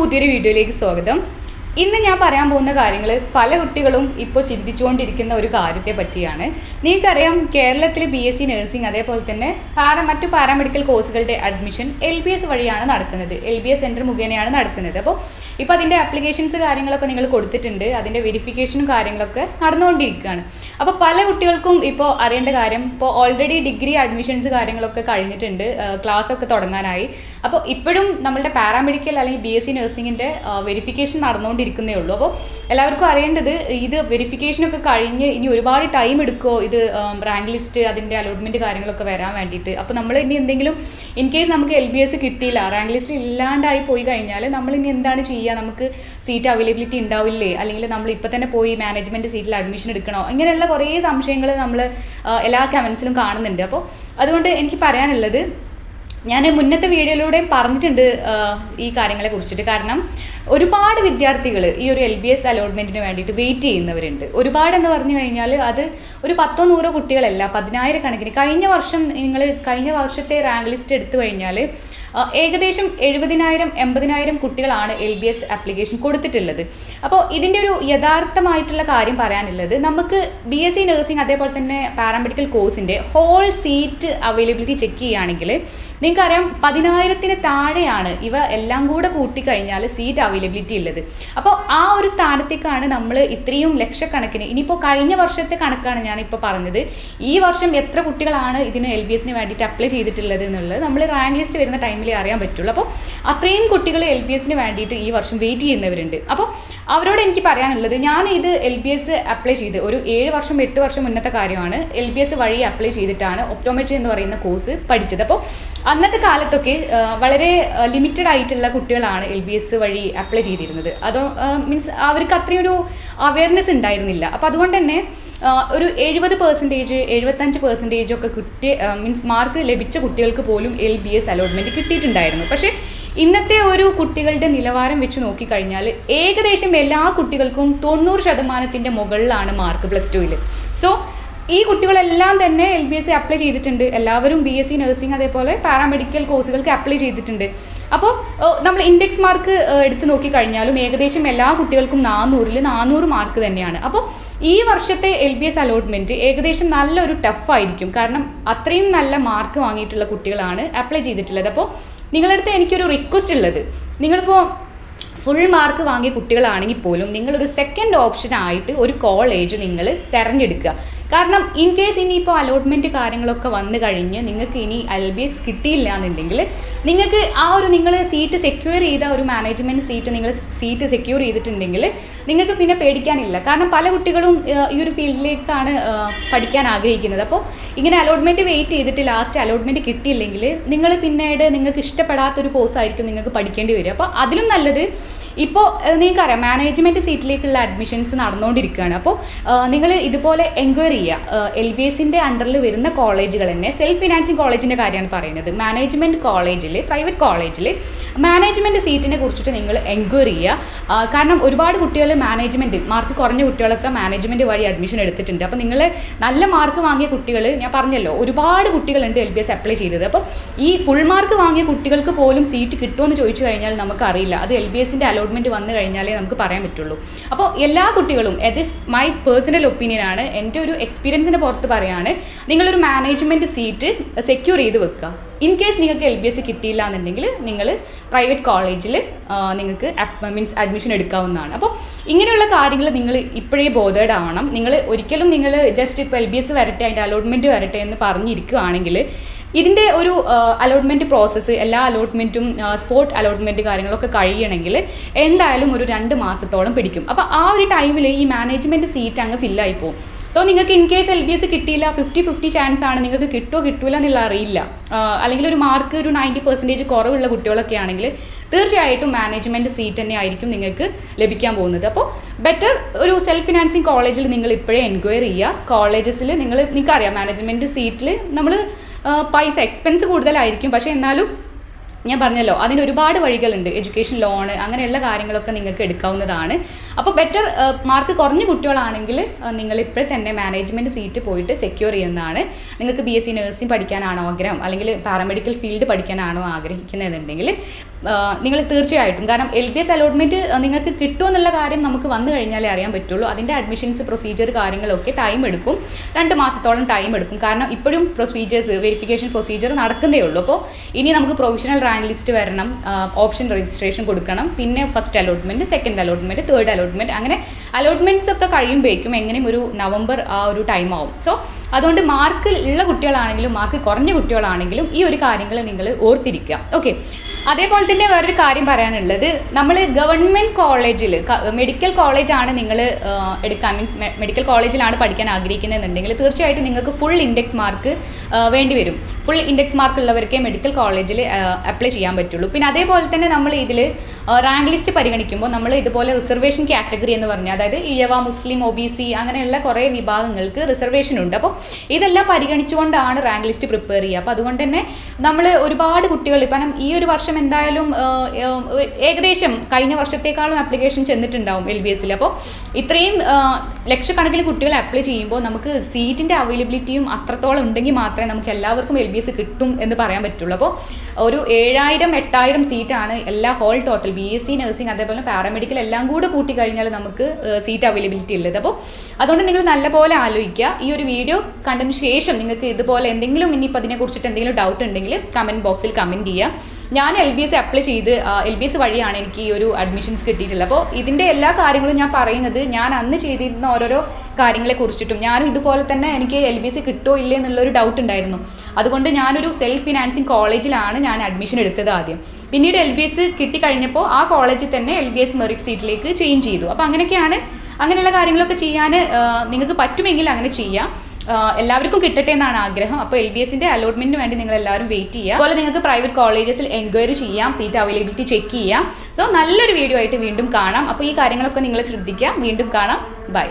പുതിയൊരു വീഡിയോയിലേക്ക് സ്വാഗതം. ഇന്ന് ഞാൻ പറയാൻ പോകുന്ന കാര്യങ്ങൾ പല കുട്ടികളും ഇപ്പോൾ ചിന്തിച്ചുകൊണ്ടിരിക്കുന്ന ഒരു കാര്യത്തെ പറ്റിയാണ്. നിങ്ങൾക്കറിയാം, കേരളത്തിലെ BSc നഴ്സിംഗ് അതേപോലെ തന്നെ മറ്റു പാരാമെഡിക്കൽ കോഴ്സുകളുടെ അഡ്മിഷൻ LBS വഴിയാണ് നടക്കുന്നത്. LBS സെൻറ്റർ മുഖേനയാണ് നടക്കുന്നത്. അപ്പോൾ ഇപ്പോൾ അതിൻ്റെ ആപ്ലിക്കേഷൻസ് കാര്യങ്ങളൊക്കെ നിങ്ങൾ കൊടുത്തിട്ടുണ്ട്, അതിൻ്റെ വെരിഫിക്കേഷനും കാര്യങ്ങളൊക്കെ നടന്നുകൊണ്ടിരിക്കുകയാണ്. അപ്പോൾ പല കുട്ടികൾക്കും ഇപ്പോൾ അറിയേണ്ട കാര്യം, ഇപ്പോൾ ഓൾറെഡി ഡിഗ്രി അഡ്മിഷൻസ് കാര്യങ്ങളൊക്കെ കഴിഞ്ഞിട്ടുണ്ട്, ക്ലാസ്സൊക്കെ തുടങ്ങാനായി. അപ്പോൾ ഇപ്പോഴും നമ്മളുടെ പാരാമെഡിക്കൽ അല്ലെങ്കിൽ BSc നഴ്സിംഗിൻ്റെ വെരിഫിക്കേഷൻ നടന്നുകൊണ്ട് േ ഉള്ളൂ. അപ്പോൾ എല്ലാവർക്കും അറിയേണ്ടത്, ഇത് വെരിഫിക്കേഷനൊക്കെ കഴിഞ്ഞ് ഇനി ഒരുപാട് ടൈം എടുക്കുമോ ഇത് റാങ്ക് ലിസ്റ്റ് അതിൻ്റെ അലോട്ട്മെൻറ്റ് കാര്യങ്ങളൊക്കെ വരാൻ വേണ്ടിയിട്ട്. അപ്പോൾ നമ്മൾ ഇനി എന്തെങ്കിലും ഇൻ കേസ് നമുക്ക് LBS കിട്ടിയില്ല, റാങ്ക് ലിസ്റ്റിൽ ഇല്ലാണ്ടായി പോയി കഴിഞ്ഞാൽ നമ്മൾ ഇനി എന്താണ് ചെയ്യുക? നമുക്ക് സീറ്റ് അവൈലബിലിറ്റി ഉണ്ടാവില്ലേ, അല്ലെങ്കിൽ നമ്മൾ ഇപ്പം തന്നെ പോയി മാനേജ്മെൻറ്റ് സീറ്റിൽ അഡ്മിഷൻ എടുക്കണോ? ഇങ്ങനെയുള്ള കുറേ സംശയങ്ങൾ നമ്മൾ എല്ലാ കമൻസിലും കാണുന്നുണ്ട്. അപ്പോൾ അതുകൊണ്ട് എനിക്ക് പറയാനുള്ളത്, ഞാൻ മുന്നത്തെ വീഡിയോയിലൂടെ പറഞ്ഞിട്ടുണ്ട് ഈ കാര്യങ്ങളെ കുറിച്ചിട്ട്. കാരണം ഒരുപാട് വിദ്യാർത്ഥികൾ ഈ ഒരു LBS അലോട്ട്മെൻറ്റിന് വേണ്ടിയിട്ട് വെയിറ്റ് ചെയ്യുന്നവരുണ്ട്. ഒരുപാടെന്ന് പറഞ്ഞു കഴിഞ്ഞാൽ അത് ഒരു 100-100 കുട്ടികളല്ല, 10,000 കണക്കിന്. കഴിഞ്ഞ വർഷത്തെ റാങ്ക് ലിസ്റ്റ് എടുത്തു കഴിഞ്ഞാൽ ഏകദേശം 70,000-80,000 കുട്ടികളാണ് LBS ആപ്ലിക്കേഷൻ കൊടുത്തിട്ടുള്ളത്. അപ്പോൾ ഇതിൻ്റെ ഒരു യഥാർത്ഥമായിട്ടുള്ള കാര്യം പറയാനുള്ളത്, നമുക്ക് BSc നഴ്സിംഗ് അതേപോലെ തന്നെ പാരാമെഡിക്കൽ കോഴ്സിൻ്റെ ഹോൾ സീറ്റ് അവൈലബിലിറ്റി ചെക്ക് ചെയ്യുകയാണെങ്കിൽ നിങ്ങൾക്കറിയാം 10,000-ന് താഴെയാണ് ഇവ എല്ലാം കൂടെ കൂട്ടിക്കഴിഞ്ഞാൽ സീറ്റ് അവൈലബിലിറ്റി ഉള്ളത്. അപ്പോൾ ആ ഒരു സ്ഥാനത്തേക്കാണ് നമ്മൾ ഇത്രയും ലക്ഷക്കണക്കിന്, ഇനിയിപ്പോൾ കഴിഞ്ഞ വർഷത്തെ കണക്കാണ് ഞാനിപ്പോൾ പറഞ്ഞത്, ഈ വർഷം എത്ര കുട്ടികളാണ് ഇതിന് LBSന് വേണ്ടിയിട്ട് അപ്ലൈ ചെയ്തിട്ടുള്ളത് എന്നുള്ളത് നമ്മൾ റാങ്ക് ലിസ്റ്റ് വരുന്ന ടൈമിൽ അറിയാൻ പറ്റുള്ളൂ. അപ്പോൾ അത്രയും കുട്ടികൾ LBSന് വേണ്ടിയിട്ട് ഈ വർഷം വെയിറ്റ് ചെയ്യുന്നവരുണ്ട്. അപ്പോൾ അവരോട് എനിക്ക് പറയാനുള്ളത്, ഞാൻ ഇത് LBS അപ്ലൈ ചെയ്ത് ഒരു 7-8 വർഷം മുന്നത്തെ കാര്യമാണ്. LBS വഴി അപ്ലൈ ചെയ്തിട്ടാണ് ഒപ്റ്റോമെട്രി എന്ന് പറയുന്ന കോഴ്സ് പഠിച്ചത്. അപ്പോൾ അന്നത്തെ കാലത്തൊക്കെ വളരെ ലിമിറ്റഡ് ആയിട്ടുള്ള കുട്ടികളാണ് LBS വഴി അപ്ലൈ ചെയ്തിരുന്നത്. അതോ മീൻസ് അവർക്ക് അത്രയൊരു അവയർനെസ് ഉണ്ടായിരുന്നില്ല. അപ്പോൾ അതുകൊണ്ട് തന്നെ ഒരു 70%, 75% ഒക്കെ മീൻസ് മാർക്ക് ലഭിച്ച കുട്ടികൾക്ക് പോലും LBS അലോട്ട്മെൻറ്റ് കിട്ടിയിട്ടുണ്ടായിരുന്നു. പക്ഷേ ഇന്നത്തെ ഒരു കുട്ടികളുടെ നിലവാരം വെച്ച് നോക്കിക്കഴിഞ്ഞാൽ ഏകദേശം എല്ലാ കുട്ടികൾക്കും 90% മുകളിലാണ് മാർക്ക് പ്ലസ് ടുവിൽ. സോ ഈ കുട്ടികളെല്ലാം തന്നെ LBS അപ്ലൈ ചെയ്തിട്ടുണ്ട്. എല്ലാവരും BSc നഴ്സിംഗ് അതേപോലെ പാരാമെഡിക്കൽ കോഴ്സുകൾക്ക് അപ്ലൈ ചെയ്തിട്ടുണ്ട്. അപ്പോൾ നമ്മൾ ഇൻഡെക്സ് മാർക്ക് എടുത്ത് നോക്കിക്കഴിഞ്ഞാലും ഏകദേശം എല്ലാ കുട്ടികൾക്കും 400 മാർക്ക് തന്നെയാണ്. അപ്പോൾ ഈ വർഷത്തെ LBS അലോട്ട്മെൻറ്റ് ഏകദേശം നല്ലൊരു ടഫായിരിക്കും. കാരണം അത്രയും നല്ല മാർക്ക് വാങ്ങിയിട്ടുള്ള കുട്ടികളാണ് അപ്ലൈ ചെയ്തിട്ടുള്ളത്. അപ്പോൾ നിങ്ങളുടെ അടുത്ത് എനിക്കൊരു റിക്വസ്റ്റ് ഉള്ളത്, നിങ്ങളിപ്പോൾ ഫുൾ മാർക്ക് വാങ്ങിയ കുട്ടികളാണെങ്കിൽ പോലും നിങ്ങളൊരു സെക്കൻഡ് ഓപ്ഷനായിട്ട് ഒരു കോളേജ് നിങ്ങൾ തിരഞ്ഞെടുക്കുക. കാരണം ഇൻ കേസ് ഇനിയിപ്പോൾ അലോട്ട്മെൻറ്റ് കാര്യങ്ങളൊക്കെ വന്നു കഴിഞ്ഞ് നിങ്ങൾക്ക് ഇനി LBS കിട്ടിയില്ല എന്നുണ്ടെങ്കിൽ നിങ്ങൾക്ക് ആ ഒരു നിങ്ങൾ സീറ്റ് സെക്യൂർ ചെയ്ത ഒരു മാനേജ്മെൻറ്റ് സീറ്റ് നിങ്ങൾ സീറ്റ് സെക്യൂർ ചെയ്തിട്ടുണ്ടെങ്കിൽ നിങ്ങൾക്ക് പിന്നെ പേടിക്കാനില്ല. കാരണം പല കുട്ടികളും ഈ ഒരു ഫീൽഡിലേക്കാണ് പഠിക്കാൻ ആഗ്രഹിക്കുന്നത്. അപ്പോൾ ഇങ്ങനെ അലോട്ട്മെൻറ്റ് വെയിറ്റ് ചെയ്തിട്ട് ലാസ്റ്റ് അലോട്ട്മെൻറ്റ് കിട്ടിയില്ലെങ്കിൽ നിങ്ങൾ പിന്നീട് നിങ്ങൾക്ക് ഇഷ്ടപ്പെടാത്തൊരു കോഴ്സായിരിക്കും നിങ്ങൾക്ക് പഠിക്കേണ്ടി വരിക. അപ്പോൾ അതിലും നല്ലത് ഇപ്പോൾ നിങ്ങൾക്കറിയാം മാനേജ്മെൻറ്റ് സീറ്റിലേക്കുള്ള അഡ്മിഷൻസ് നടന്നുകൊണ്ടിരിക്കുകയാണ്. അപ്പോൾ നിങ്ങൾ ഇതുപോലെ എൻക്വയറി ചെയ്യുക. LBSൻ്റെ അണ്ടറിൽ വരുന്ന കോളേജുകൾ തന്നെ സെൽഫ് ഫിനാൻസിങ് കോളേജിൻ്റെ കാര്യമാണ് പറയുന്നത്. മാനേജ്മെൻറ്റ് കോളേജിൽ, പ്രൈവറ്റ് കോളേജിൽ മാനേജ്മെൻറ്റ് സീറ്റിനെ കുറിച്ചിട്ട് നിങ്ങൾ എൻക്വയറി ചെയ്യുക. കാരണം ഒരുപാട് കുട്ടികൾ മാനേജ്മെൻറ്റ് മാർക്ക് കുറഞ്ഞ കുട്ടികളൊക്കെ മാനേജ്മെൻറ്റ് വഴി അഡ്മിഷൻ എടുത്തിട്ടുണ്ട്. അപ്പോൾ നിങ്ങൾ നല്ല മാർക്ക് വാങ്ങിയ കുട്ടികൾ, ഞാൻ പറഞ്ഞല്ലോ ഒരുപാട് കുട്ടികളുണ്ട് LBS അപ്ലൈ ചെയ്തത്. അപ്പോൾ ഈ ഫുൾ മാർക്ക് വാങ്ങിയ കുട്ടികൾക്ക് പോലും സീറ്റ് കിട്ടുമെന്ന് ചോദിച്ചു കഴിഞ്ഞാൽ നമുക്കറിയില്ല. അത് LBSൻ്റെ അലോട്ട്മെൻറ്റ് വന്നു കഴിഞ്ഞാലേ നമുക്ക് പറയാൻ പറ്റുള്ളൂ. അപ്പോൾ എല്ലാ കുട്ടികളും, ഇത് മൈ പേഴ്സണൽ ഒപ്പീനിയൻ ആണ്, എൻ്റെ ഒരു എക്സ്പീരിയൻസിൻ്റെ പുറത്ത് പറയുകയാണ്, നിങ്ങളൊരു മാനേജ്മെൻറ്റ് സീറ്റ് സെക്യൂർ ചെയ്ത് വെക്കുക. ഇൻ കേസ് നിങ്ങൾക്ക് LBS കിട്ടിയില്ല എന്നുണ്ടെങ്കിൽ നിങ്ങൾ പ്രൈവറ്റ് കോളേജിൽ നിങ്ങൾക്ക് മീൻസ് അഡ്മിഷൻ എടുക്കാവുന്നതാണ്. അപ്പോൾ ഇങ്ങനെയുള്ള കാര്യങ്ങൾ നിങ്ങൾ ഇപ്പോഴേ ബോധേഡ് ആവണം. നിങ്ങൾ ഒരിക്കലും നിങ്ങൾ ജസ്റ്റ് ഇപ്പോൾ LBS വരട്ടെ, അതിൻ്റെ അലോട്ട്മെൻറ്റ് വരട്ടെ എന്ന് പറഞ്ഞിരിക്കുകയാണെങ്കിൽ ഇതിൻ്റെ ഒരു അലോട്ട്മെൻറ്റ് പ്രോസസ്സ്, എല്ലാ അലോട്ട്മെൻറ്റും സ്പോട്ട് അലോട്ട്മെൻറ്റ് കാര്യങ്ങളൊക്കെ കഴിയണമെങ്കിൽ എന്തായാലും ഒരു 2 മാസത്തോളം പിടിക്കും. അപ്പോൾ ആ ഒരു ടൈമിൽ ഈ മാനേജ്മെൻറ്റ് സീറ്റ് അങ്ങ് ഫില്ലായി പോകും. സോ നിങ്ങൾക്ക് ഇൻ കേസ് LBS കിട്ടിയില്ല, 50-50 ചാൻസ് ആണ്. നിങ്ങൾക്ക് കിട്ടില്ല എന്നുള്ള അറിയില്ല. അല്ലെങ്കിൽ ഒരു മാർക്ക് ഒരു 90% കുറവുള്ള കുട്ടികളൊക്കെ ആണെങ്കിൽ തീർച്ചയായിട്ടും മാനേജ്മെൻറ്റ് സീറ്റ് തന്നെ ആയിരിക്കും നിങ്ങൾക്ക് ലഭിക്കാൻ പോകുന്നത്. അപ്പോൾ ബെറ്റർ ഒരു സെൽഫ് ഫിനാൻസിങ് കോളേജിൽ നിങ്ങൾ ഇപ്പോഴേ എൻക്വയറി ചെയ്യുക. കോളേജസിൽ നിങ്ങൾക്കറിയാം മാനേജ്മെൻറ്റ് സീറ്റിൽ നമ്മൾ പൈസ എക്സ്പെൻസ് കൂടുതലായിരിക്കും, പക്ഷേ എന്നാലും ഞാൻ പറഞ്ഞല്ലോ അതിന് ഒരുപാട് വഴികളുണ്ട്. എഡ്യൂക്കേഷൻ ലോൺ അങ്ങനെയുള്ള കാര്യങ്ങളൊക്കെ നിങ്ങൾക്ക് എടുക്കാവുന്നതാണ്. അപ്പോൾ ബെറ്റർ മാർക്ക് കുറഞ്ഞ കുട്ടികളാണെങ്കിൽ നിങ്ങൾ ഇപ്പോഴേ തന്നെ മാനേജ്മെൻറ്റ് സീറ്റ് പോയിട്ട് സെക്യൂർ ചെയ്യുന്നതാണ്. നിങ്ങൾക്ക് BSc നഴ്സിംഗ് പഠിക്കാനാണോ ആഗ്രഹം, അല്ലെങ്കിൽ പാരാമെഡിക്കൽ ഫീൽഡ് പഠിക്കാനാണോ ആഗ്രഹിക്കുന്നതെന്നുണ്ടെങ്കിൽ നിങ്ങൾ തീർച്ചയായിട്ടും, കാരണം LBS അലോട്ട്മെൻറ്റ് നിങ്ങൾക്ക് കിട്ടുമെന്നുള്ള കാര്യം നമുക്ക് വന്നു കഴിഞ്ഞാലേ അറിയാൻ പറ്റുള്ളൂ. അതിൻ്റെ അഡ്മിഷൻസ് പ്രൊസീജിയർ കാര്യങ്ങളൊക്കെ ടൈം എടുക്കും, 2 മാസത്തോളം ടൈം എടുക്കും. കാരണം ഇപ്പോഴും പ്രൊസീജിയേഴ്സ് വെരിഫിക്കേഷൻ പ്രൊസീജിയർ നടക്കുന്നേ ഉള്ളൂ. അപ്പോൾ ഇനി നമുക്ക് പ്രൊവിഷണൽ റാങ്ക് ലിസ്റ്റ് വരണം, ഓപ്ഷൻ രജിസ്ട്രേഷൻ കൊടുക്കണം, പിന്നെ first allotment, second allotment, third allotment, അങ്ങനെ അലോട്ട്മെൻറ്റ്സ് ഒക്കെ കഴിയുമ്പോഴേക്കും എങ്ങനെയും ഒരു നവംബർ ആ ഒരു ടൈം ആവും. സോ അതുകൊണ്ട് മാർക്ക് ഉള്ള കുട്ടികളാണെങ്കിലും മാർക്ക് കുറഞ്ഞ കുട്ടികളാണെങ്കിലും ഈ ഒരു കാര്യങ്ങൾ നിങ്ങൾ ഓർത്തിരിക്കുക. ഓക്കെ, അതേപോലെ തന്നെ വേറൊരു കാര്യം പറയാനുള്ളത്, നമ്മൾ ഗവൺമെൻറ് കോളേജിൽ മെഡിക്കൽ കോളേജാണ് നിങ്ങൾ എടുക്കാൻ, മീൻസ് മെഡിക്കൽ കോളേജിലാണ് പഠിക്കാൻ ആഗ്രഹിക്കുന്നതെന്നുണ്ടെങ്കിൽ തീർച്ചയായിട്ടും നിങ്ങൾക്ക് ഫുൾ ഇൻഡെക്സ് മാർക്ക് വേണ്ടി വരും. ഫുൾ ഇൻഡെക്സ് മാർക്ക് ഉള്ളവർക്കേ മെഡിക്കൽ കോളേജിൽ അപ്ലൈ ചെയ്യാൻ പറ്റുള്ളൂ. പിന്നെ അതേപോലെ തന്നെ നമ്മൾ ഇതിൽ റാങ്ക് ലിസ്റ്റ് പരിഗണിക്കുമ്പോൾ നമ്മൾ ഇതുപോലെ റിസർവേഷൻ കാറ്റഗറി എന്ന് പറഞ്ഞാൽ, അതായത് ഇഴവ, മുസ്ലിം, OBC അങ്ങനെയുള്ള കുറേ വിഭാഗങ്ങൾക്ക് റിസർവേഷൻ ഉണ്ട്. അപ്പോൾ ഇതെല്ലാം പരിഗണിച്ചുകൊണ്ടാണ് റാങ്ക് ലിസ്റ്റ് പ്രിപ്പയർ ചെയ്യുക. അപ്പോൾ അതുകൊണ്ട് തന്നെ നമ്മൾ ഒരുപാട് കുട്ടികൾ, ഇപ്പം ഈ ഒരു വർഷം എന്തായാലും ഏകദേശം കഴിഞ്ഞ വർഷത്തേക്കാളും ആപ്ലിക്കേഷൻ ചെന്നിട്ടുണ്ടാവും LBSൽ. അപ്പോൾ ഇത്രയും ലക്ഷക്കണക്കിന് കുട്ടികൾ അപ്ലൈ ചെയ്യുമ്പോൾ നമുക്ക് സീറ്റിൻ്റെ അവൈലബിലിറ്റിയും അത്രത്തോളം ഉണ്ടെങ്കിൽ മാത്രമേ നമുക്ക് എല്ലാവർക്കും LBS കിട്ടും എന്ന് പറയാൻ പറ്റുള്ളൂ. അപ്പോൾ ഒരു 7,000-8,000 സീറ്റാണ് എല്ലാ ഹോൾ ടോട്ടൽ BSc നഴ്സിംഗ് അതേപോലെ പാരാമെഡിക്കൽ എല്ലാം കൂടെ കൂട്ടി കഴിഞ്ഞാൽ നമുക്ക് സീറ്റ് അവൈലബിലിറ്റി ഉള്ളത്. അപ്പോൾ അതുകൊണ്ട് നിങ്ങൾ നല്ലപോലെ ആലോചിക്കുക. ഈ ഒരു വീഡിയോ കണ്ടതിന് ശേഷം നിങ്ങൾക്ക് ഇതുപോലെ എന്തെങ്കിലും ഇനിയിപ്പോൾ അതിനെക്കുറിച്ചിട്ട് എന്തെങ്കിലും ഡൗട്ട് ഉണ്ടെങ്കിൽ കമൻറ്റ് ബോക്സിൽ കമൻറ്റ് ചെയ്യുക. ഞാൻ LBS അപ്ലൈ ചെയ്ത് LBS വഴിയാണ് എനിക്ക് ഈ ഒരു അഡ്മിഷൻസ് കിട്ടിയിട്ടുള്ളത്. അപ്പോൾ ഇതിൻ്റെ എല്ലാ കാര്യങ്ങളും ഞാൻ പറയുന്നത് ഞാൻ അന്ന് ചെയ്തിരുന്ന ഓരോരോ കാര്യങ്ങളെ കുറിച്ചിട്ടും, ഞാനും ഇതുപോലെ തന്നെ എനിക്ക് LBS കിട്ടോ ഇല്ലേ എന്നുള്ളൊരു ഡൗട്ട് ഉണ്ടായിരുന്നു. അതുകൊണ്ട് ഞാനൊരു സെൽഫ് ഫിനാൻസിങ് കോളേജിലാണ് ഞാൻ അഡ്മിഷൻ എടുത്തത് ആദ്യം. പിന്നീട് LBS കിട്ടിക്കഴിഞ്ഞപ്പോൾ ആ കോളേജിൽ തന്നെ LBS മെറിറ്റ് സീറ്റിലേക്ക് ചേഞ്ച് ചെയ്തു. അപ്പോൾ അങ്ങനെയുള്ള കാര്യങ്ങളൊക്കെ ചെയ്യാൻ നിങ്ങൾക്ക് പറ്റുമെങ്കിൽ അങ്ങനെ ചെയ്യാം. എല്ലാവർക്കും കിട്ടട്ടെ എന്നാണ് ആഗ്രഹം. അപ്പോൾ LBSന്റെ അലോട്ട്മെന്റിന് വേണ്ടി നിങ്ങൾ എല്ലാവരും വെയിറ്റ് ചെയ്യുക. അതുപോലെ നിങ്ങൾക്ക് പ്രൈവറ്റ് കോളേജസിൽ എൻക്വയറി ചെയ്യാം, സീറ്റ് അവൈലബിലിറ്റി ചെക്ക് ചെയ്യാം. സോ നല്ലൊരു വീഡിയോ ആയിട്ട് വീണ്ടും കാണാം. അപ്പോൾ ഈ കാര്യങ്ങളൊക്കെ നിങ്ങൾ ശ്രദ്ധിക്കുക. വീണ്ടും കാണാം. ബൈ.